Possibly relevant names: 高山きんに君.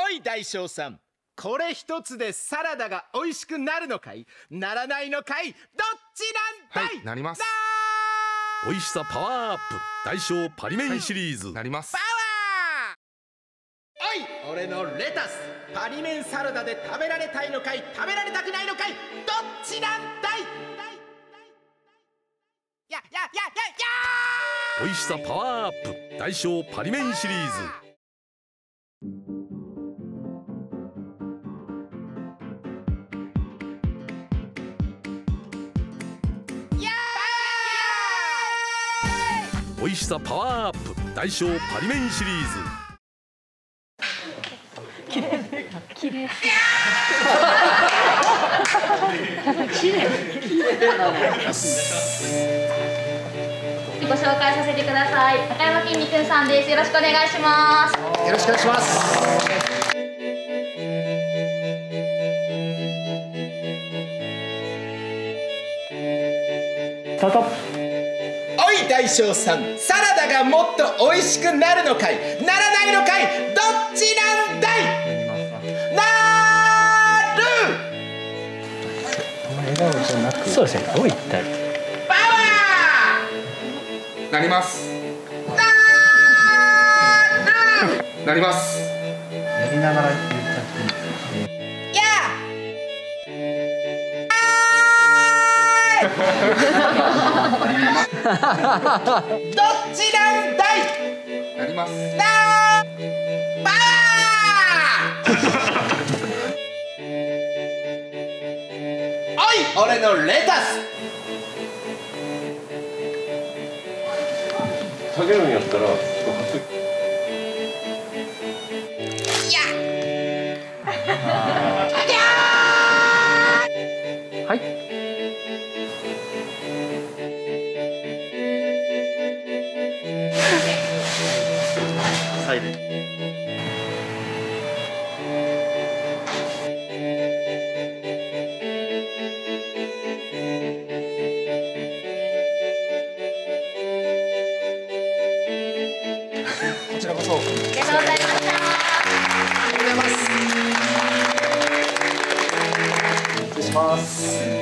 おい大将さん、これ一つでサラダが美味しくなるのかい、ならないのかい、どっちなんだい。はい、なります。美味しさパワーアップ、大将パリメンシリーズ、はい、なります。パワー。おい俺のレタス、パリメンサラダで食べられたいのかい、食べられたくないのかい、どっちなんだい。ややややや。美味しさパワーアップ、大将パリメンシリーズ。美味しさパワーアップ、大将パリメンシリーズ。綺麗。ご紹介させてください。高山きんに君さんです。よろしくお願いします。よろしくお願いします。スタート。大将さん、サラダがもっと美味しくなるのかい、ならないのかい、どっちなんだい。なーる。笑顔じゃなく、そうですね、どういったい。パワー。なります。なーる。なります。やりながら言っちゃっていいですか。やーい。どっちなんだい。なります。なーパワー。おい俺のレタス。下げるんやったらちょっとはずいやありゃー。はい、こちらこそありがとうございました。ありがとうございます。失礼します。